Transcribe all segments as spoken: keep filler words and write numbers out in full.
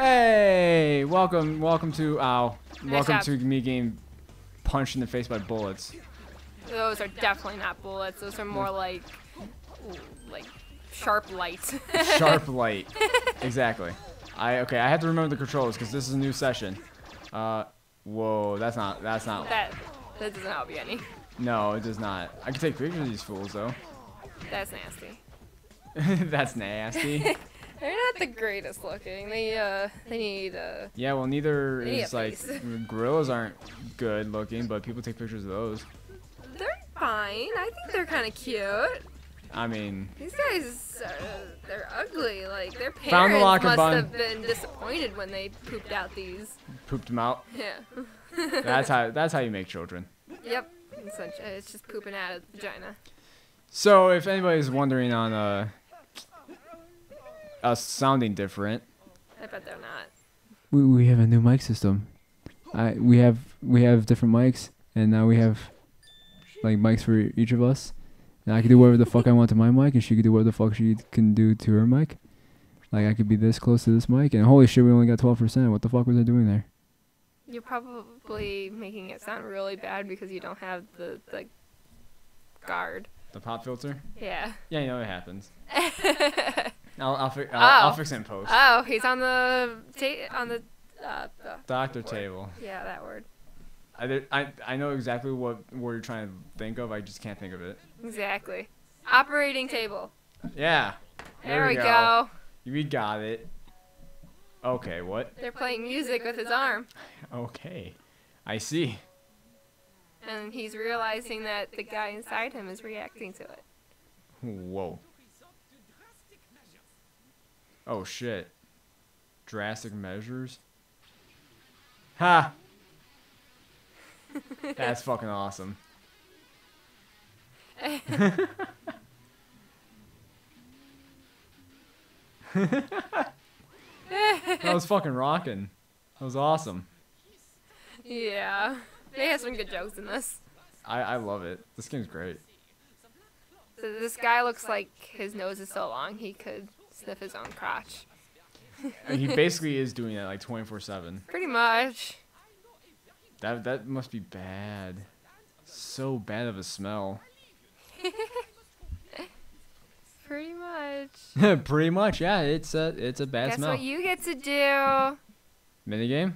Hey, welcome, welcome to ow, nice welcome job. to me getting punched in the face by bullets. Those are definitely not bullets. Those are more like, ooh, like sharp lights. Sharp light, exactly. I okay. I have to remember the controls because this is a new session. Uh, whoa, that's not that's not. That that doesn't help you any. No, it does not. I can take pictures of these fools though. That's nasty. That's nasty. They're not the greatest looking. They uh, they need uh. Yeah, well, neither is like gorillas aren't good looking, but people take pictures of those. They're fine. I think they're kind of cute. I mean. These guys, uh, they're ugly. Like their parents must have been disappointed when they pooped out these. Pooped them out. Yeah. That's how. That's how you make children. Yep. It's just pooping out of the vagina. So if anybody's wondering on uh. us sounding different. I bet they're not. We we have a new mic system. I we have we have different mics, and now we have like mics for each of us. And I can do whatever the fuck I want to my mic, and she can do whatever the fuck she can do to her mic. Like I could be this close to this mic, and holy shit, we only got twelve percent. What the fuck was I doing there? You're probably making it sound really bad because you don't have the the guard. The pop filter. Yeah. Yeah, you know it happens. I'll I'll, fi I'll, oh. I'll fix it in post. Oh, he's on the ta on the uh, doctor table. Yeah, that word. I, did, I I know exactly what word you're trying to think of. I just can't think of it. Exactly. Operating table. Yeah. There, there we go. go. We got it. Okay, what? They're playing music with his arm. Okay, I see. And he's realizing that the guy inside him is reacting to it. Whoa. Oh shit. Drastic measures? Ha! That's fucking awesome. That was fucking rocking. That was awesome. Yeah. They have some good jokes in this. I, I love it. This game's great. So this guy looks like his nose is so long he could sniff his own crotch. He basically is doing that like twenty-four seven. Pretty much. That that must be bad. So bad of a smell. Pretty much. Pretty much, yeah. It's a it's a bad Guess smell. That's what you get to do. Minigame?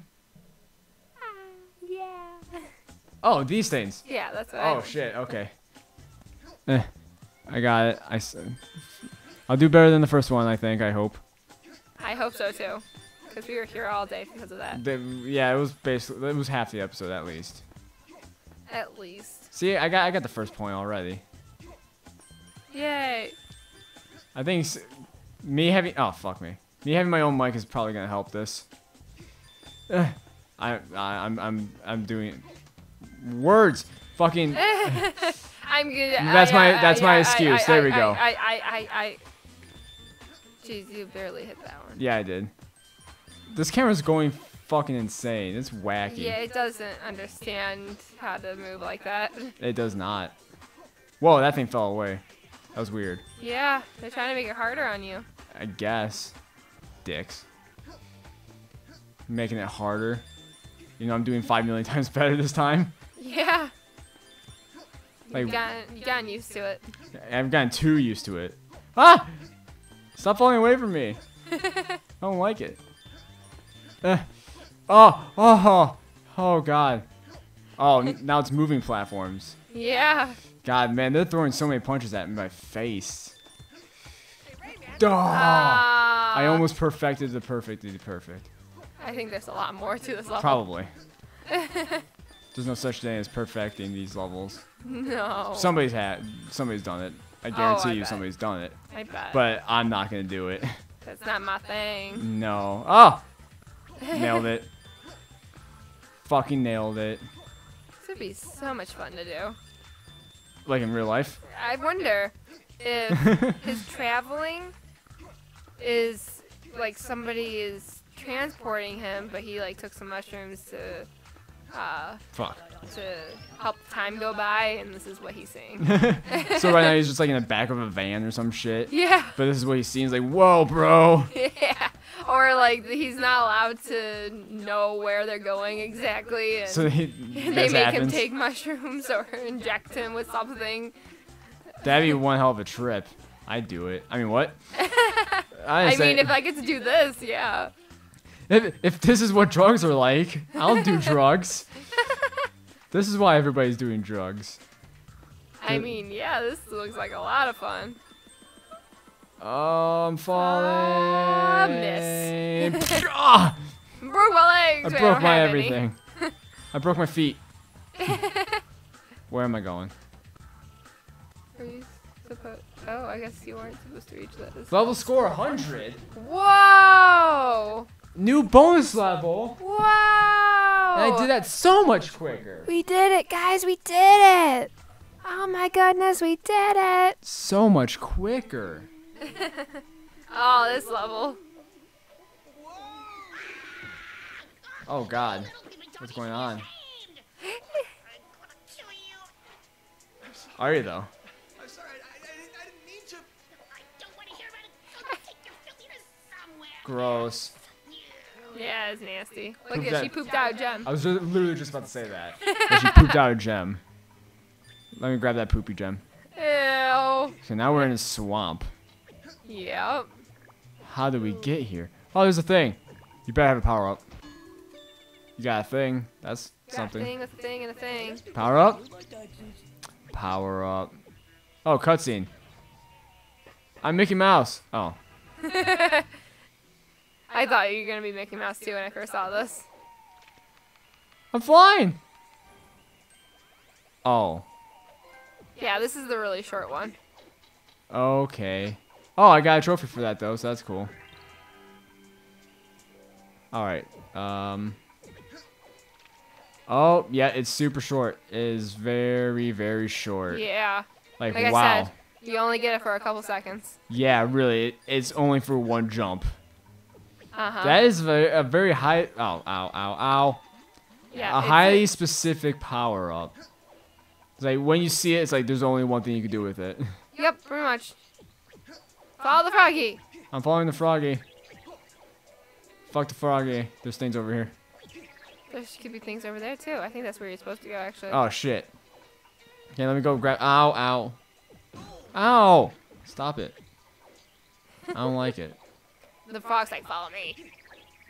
Uh, yeah. Oh, these things. Yeah, that's what. Oh I shit. Okay. Eh, I got it. I. I'll do better than the first one, I think. I hope. I hope so too, because we were here all day because of that. The, yeah, it was basically it was half the episode at least. At least. See, I got I got the first point already. Yay! I think me having oh fuck me me having my own mic is probably gonna help this. Uh, I, I I'm I'm I'm doing words fucking. I'm good. That's I, my I, that's I, my I, excuse. I, I, there we go. I I I. I, I Jeez, you barely hit that one. Yeah, I did. This camera's going fucking insane. It's wacky. Yeah, it doesn't understand how to move like that. It does not. Whoa, that thing fell away. That was weird. Yeah, they're trying to make it harder on you. I guess. Dicks. Making it harder. You know, I'm doing five million times better this time. Yeah. Like, you've gotten, you've gotten used to it. I've gotten too used to it. Ah! Stop falling away from me. I don't like it. Uh, oh, oh, oh, God. Oh, now it's moving platforms. Yeah. God, man, they're throwing so many punches at my face. Duh. Uh, I almost perfected the perfect the perfect. I think there's a lot more to this level. Probably. There's no such thing as perfecting these levels. No. Somebody's had, somebody's done it. I guarantee oh, I you bet. somebody's done it. I bet. But I'm not going to do it. That's not my thing. No. Oh! Nailed it. Fucking nailed it. This would be so much fun to do. Like in real life? I wonder if his traveling is like somebody is transporting him, but he like took some mushrooms to... Uh, Fuck. to help time go by, and this is what he's seeing. So right now he's just like in the back of a van or some shit. Yeah. But this is what he's seeing. He's like, whoa, bro. Yeah. or like he's not allowed to know where they're going exactly. And so he, they make happens. him take mushrooms or inject him with something. That'd be one hell of a trip. I'd do it. I mean, what? I mean, if I get to do this, yeah. If, if this is what drugs are like, I'll do drugs. This is why everybody's doing drugs. I mean, yeah, this looks like a lot of fun. Oh, I'm falling. Uh, miss. Oh! Broke my legs. I broke I my everything. I broke my feet. Where am I going? Are you supposed? Oh, I guess you weren't supposed to reach that. This level score one hundred. Whoa! New bonus level. Whoa! And I did that so much quicker. We did it, guys. We did it. Oh my goodness, we did it. So much quicker. Oh, this level. Oh God, what's going on? Are you though? I'm sorry, I didn't mean to. I don't want to hear about it. Take your filthiness somewhere. Gross. Yeah, it's nasty. Look at, she pooped out a gem. I was literally just about to say that. But she pooped out a gem. Let me grab that poopy gem. Ew. So now we're in a swamp. Yep. How do we get here? Oh, there's a thing. You better have a power up. You got a thing. That's you something. Got a thing with a thing and a thing. Power up. Power up. Oh, cutscene. I'm Mickey Mouse. Oh. I thought you were gonna be Mickey Mouse too when I first saw this. I'm flying. Oh. Yeah, this is the really short one. Okay. Oh, I got a trophy for that though, so that's cool. All right. Um. Oh yeah, it's super short. It is very, very short. Yeah. Like, like wow. I said, you only get it for a couple seconds. Yeah, really. It, it's only for one jump. Uh huh. That is a, a very high. Oh, ow, ow, ow. Yeah. A highly specific power up. Like when you see it, it's like there's only one thing you can do with it. Yep, pretty much. Follow the froggy. I'm following the froggy. Fuck the froggy. There's things over here. There could be things over there too. I think that's where you're supposed to go, actually. Oh shit. Okay, let me go grab. Ow, ow, ow! Stop it. I don't like it. The frog's like, follow me.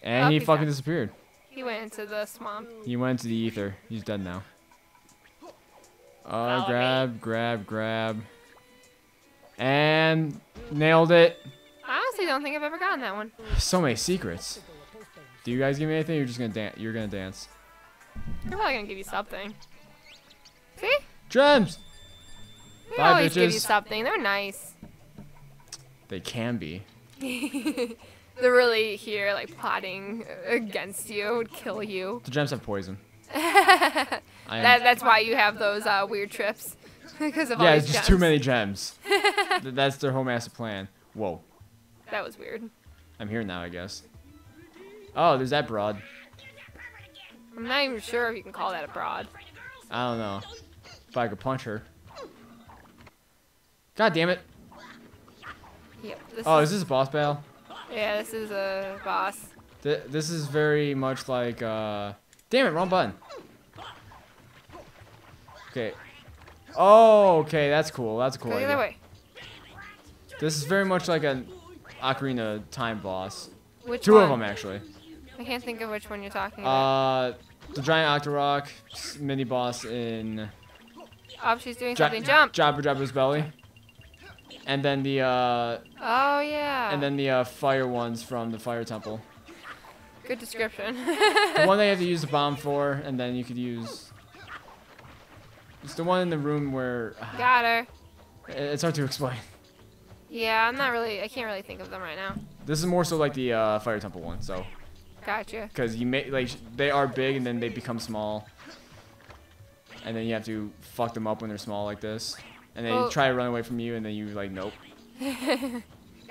And oh, he fucking down. disappeared. He went into the swamp. He went into the ether. He's dead now. Uh, grab, grab, grab. And nailed it. I honestly don't think I've ever gotten that one. So many secrets. Do you guys give me anything? You're just gonna dance. You're gonna dance. They're probably gonna give you something. See? Gems. They Bye, always bitches. give you something. They're nice. They can be. They're really here, like plotting against you, would kill you. The gems have poison. that, that's why you have those uh, weird trips because of yeah, all these it's just gems. too many gems. That's their whole master plan. Whoa. That was weird. I'm here now, I guess. Oh, there's that broad. I'm not even sure if you can call that a broad. I don't know. If I could punch her. God damn it. Yep, this oh, is, is this a boss battle? Yeah, this is a boss. Th this is very much like. Uh, Damn it, wrong button. Okay. Oh, okay, that's cool. That's cool. Go the other way. This is very much like an Ocarina of Time boss. Which Two one? of them, actually. I can't think of which one you're talking about. Uh, the giant Octorok mini boss in. Oh, she's doing something. Jump. Jabba Jabba's belly. And then the. Uh, oh yeah. And then the uh, fire ones from the Fire Temple. Good description. The one that you have to use the bomb for, and then you could use. It's the one in the room where. Got her. It's hard to explain. Yeah, I'm not really. I can't really think of them right now. This is more so like the uh, Fire Temple one, so. Gotcha. Because you may like they are big and then they become small, and then you have to fuck them up when they're small like this, and they well, try to run away from you, and then you like nope.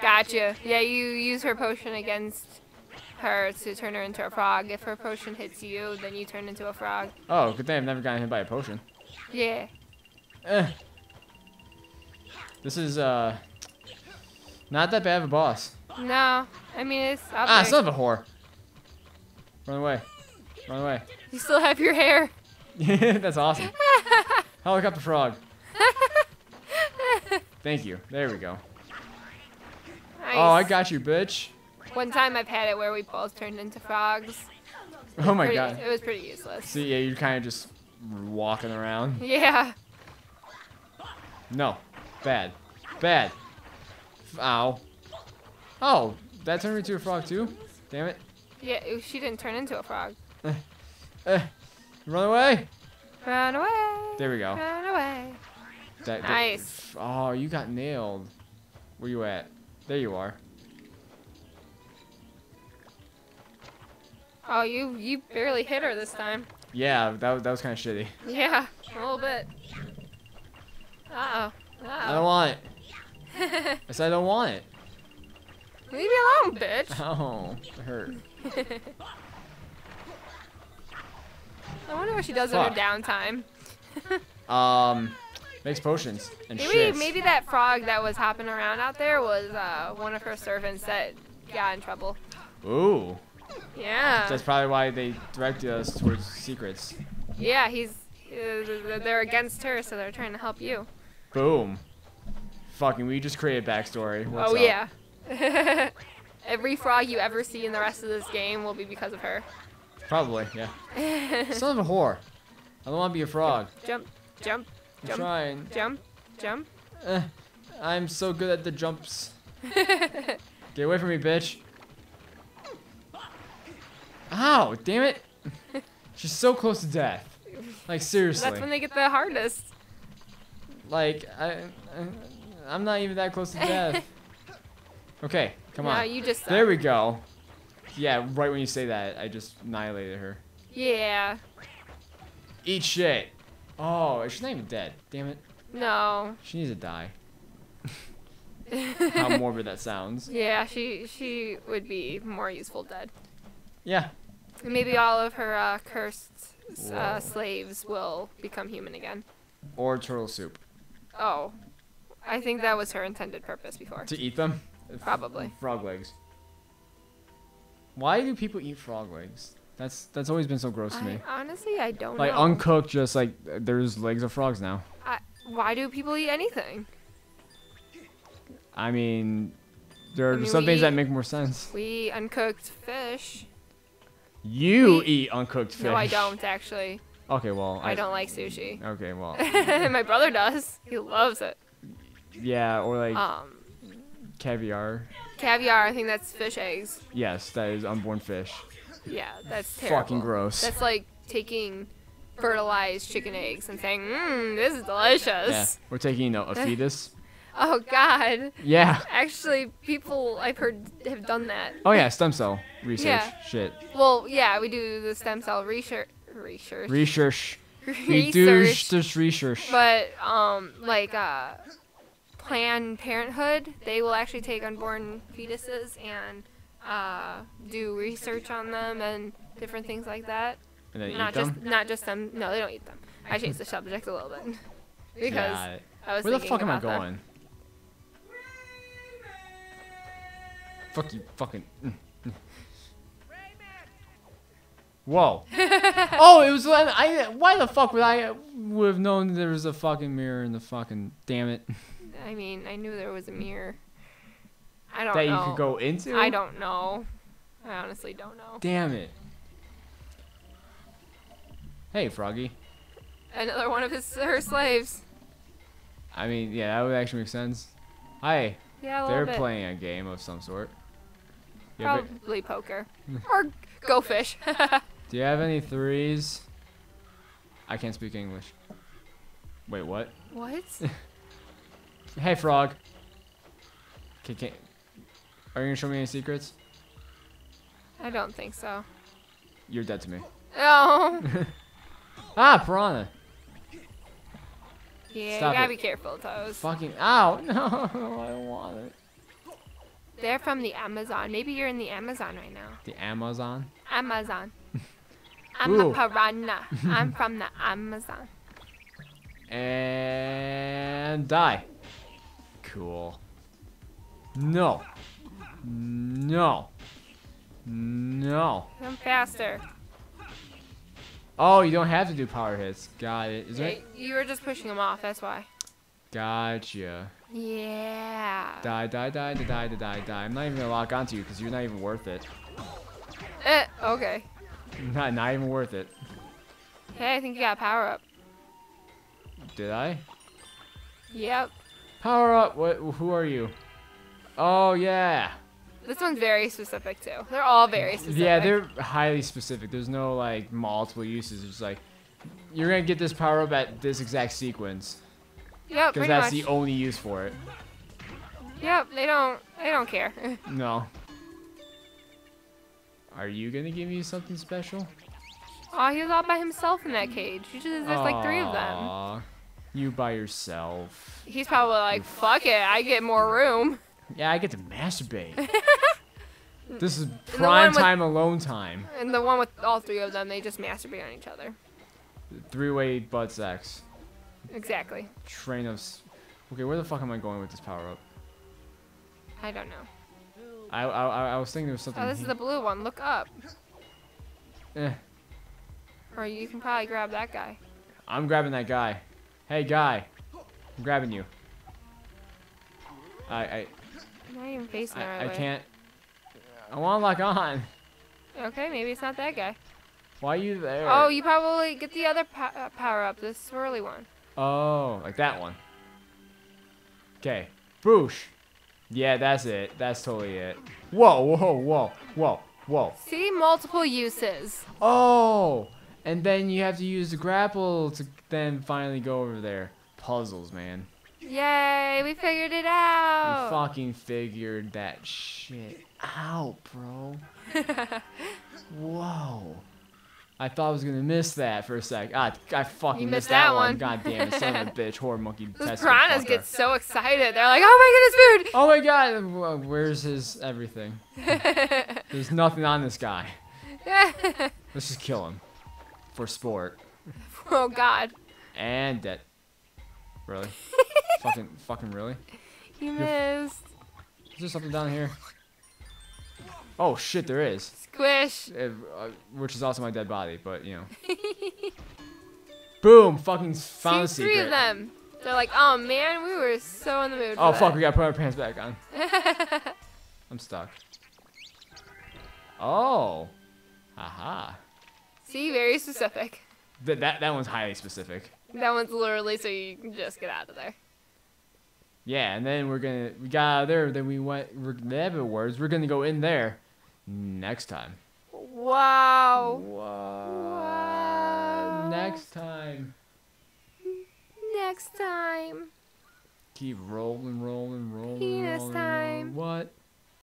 Gotcha. Yeah, you use her potion against. her to turn her into a frog. If her potion hits you, then you turn into a frog. Oh, good thing I've never gotten hit by a potion. Yeah. Eh. This is uh not that bad of a boss. No, I I mean, it's up Ah, there. Son of a whore. Run away. Run away. You still have your hair. That's awesome. Helicopter frog. Thank you. There we go. Nice. Oh, I got you, bitch. One time I've had it where we both turned into frogs. Oh my pretty, god. It was pretty useless. See, so, yeah, you're kind of just walking around. Yeah. No. Bad. Bad. Ow. Oh, that turned me into a frog too? Damn it. Yeah, she didn't turn into a frog. Uh, uh, run away. Run away. There we go. Run away. That, that, nice. Oh, you got nailed. Where you at? There you are. Oh, you you barely hit her this time. Yeah, that, that was kind of shitty. Yeah, a little bit. Uh-oh. Uh-oh. I don't want it. I said I don't want it. Leave me alone, bitch. Oh, it hurt. I wonder what she does Fuck. in her downtime. um, makes potions and maybe, shit. Maybe that frog that was hopping around out there was uh, one of her servants that got in trouble. Ooh. Yeah. That's probably why they directed us towards secrets. Yeah, he's. Uh, they're against her, so they're trying to help you. Boom. Fucking, we just created backstory. What's oh, up? yeah. Every frog you ever see in the rest of this game will be because of her. Probably, yeah. Son of a whore. I don't want to be a frog. Jump, jump, I'm jump. Trying. Jump, jump. Uh, I'm so good at the jumps. Get away from me, bitch. Ow, damn it. She's so close to death. Like, seriously. That's when they get the hardest. Like, I, I, I'm not even that close to death. Okay, come no, on. You just there we go. Yeah, right when you say that, I just annihilated her. Yeah. Eat shit. Oh, she's not even dead. Damn it. No. She needs to die. How morbid that sounds. Yeah, she she would be more useful dead. Yeah. Maybe all of her uh, cursed uh, slaves will become human again. Or turtle soup. Oh. I think that was her intended purpose before. To eat them? Probably. Frog legs. Why do people eat frog legs? That's that's always been so gross to me. I, honestly, I don't like, know. Like, uncooked, just like, there's legs of frogs now. I, why do people eat anything? I mean, there are I mean, some things eat, that make more sense. We uncooked fish. You we, eat uncooked fish. No, I don't, actually. Okay, well. I, I don't like sushi. Okay, well. My brother does. He loves it. Yeah, or like... Um. Caviar. Caviar, I think that's fish eggs. Yes, that is unborn fish. Yeah, that's terrible. Fucking gross. That's like taking fertilized chicken eggs and saying, mmm, this is delicious. Yeah, we're taking a, a fetus. Oh, God. Yeah. Actually, people I've heard have done that. Oh, yeah, stem cell research yeah. shit. Well, yeah, we do the stem cell research. Research. Research. We do this research. But, um, like, uh... Planned Parenthood, they will actually take unborn fetuses and uh, do research on them and different things like that. And they not eat just them? Not just them. No, they don't eat them. I changed the subject a little bit because yeah. I was. Where the fuck am I going? Them. Fuck you, fucking. Whoa. Oh, it was. I. Why the fuck would I would have known there was a fucking mirror in the fucking? Damn it. I mean, I knew there was a mirror. I don't know. That you could go into? I don't know. I honestly don't know. Damn it. Hey, Froggy. Another one of his her slaves. I mean, yeah, that would actually make sense. Hi. Yeah, a little bit. They're playing a game of some sort. Probably poker. Or go fish. Do you have any threes? I can't speak English. Wait, what? What? Hey, frog. Can, can, are you gonna show me any secrets? I don't think so. You're dead to me. Oh. Ah, piranha. Yeah, Stop you gotta it. be careful, Toes. Fucking ow. No, I don't want it. They're from the Amazon. Maybe you're in the Amazon right now. The Amazon? Amazon. I'm Ooh. a piranha. I'm from the Amazon. And die. Cool. No. No. No. No. I'm faster. Oh, you don't have to do power hits. Got it. Is yeah, it? You were just pushing them off. That's why. Gotcha. Yeah. Die, die, die, die, die, die, die. I'm not even gonna lock onto you because you're not even worth it. Eh, okay. Not, not even worth it. Hey, I think you got a power up. Did I? Yep. Power up. What? Who are you? Oh yeah. This one's very specific too. They're all very specific. Yeah, they're highly specific. There's no like multiple uses. It's like you're gonna get this power up at this exact sequence. Yep. Because that's much the only use for it. Yep. They don't. They don't care. No. Are you gonna give me something special? Aw, he was all by himself in that cage. You just, there's like three of them. Aww, you by yourself. He's probably like, fuck it, I get more room. Yeah, I get to masturbate. This is prime time with, alone time. And the one with all three of them, they just masturbate on each other. Three-way butt sex. Exactly. Train of... Okay, where the fuck am I going with this power-up? I don't know. I, I, I was thinking there was something... Oh, this is the blue one. Look up. Eh. Or you can probably grab that guy. I'm grabbing that guy. Hey, guy. I'm grabbing you. I... I I'm not even facing I, right I way. Can't... I want to lock on. Okay, maybe it's not that guy. Why are you there? Oh, you probably get the other po uh, power up. This swirly one. Oh, like that one. Okay. Boosh. Yeah, that's it. That's totally it. Whoa, whoa, whoa, whoa, whoa. See, multiple uses. Oh, and then you have to use the grapple to then finally go over there. Puzzles, man. Yay, we figured it out. We fucking figured that shit out, bro. Whoa. I thought I was going to miss that for a sec. Ah, I fucking missed, missed that, that one. one. God damn it, son of a bitch, whore monkey. Those piranhas get so excited. They're like, oh my goodness, food! Oh my god, where's his everything? There's nothing on this guy. Let's just kill him. For sport. Oh god. And dead. Really? fucking, fucking really? You missed. Is there something down here? Oh shit, there is. Squish. It, uh, which is also my dead body, but you know. Boom! Fucking found See, a secret. Three of them. They're like, oh man, we were so in the mood. Oh for fuck, that. We gotta put our pants back on. I'm stuck. Oh. Aha. See, very specific. Th that that one's highly specific. That one's literally so you can just get out of there. Yeah, and then we're gonna we got out of there. Then we went. We're, never words. We're gonna go in there. Next time. Wow. Wow. Next time. Next time. Keep rolling, rolling, rolling. Penis rolling, time. Rolling. What?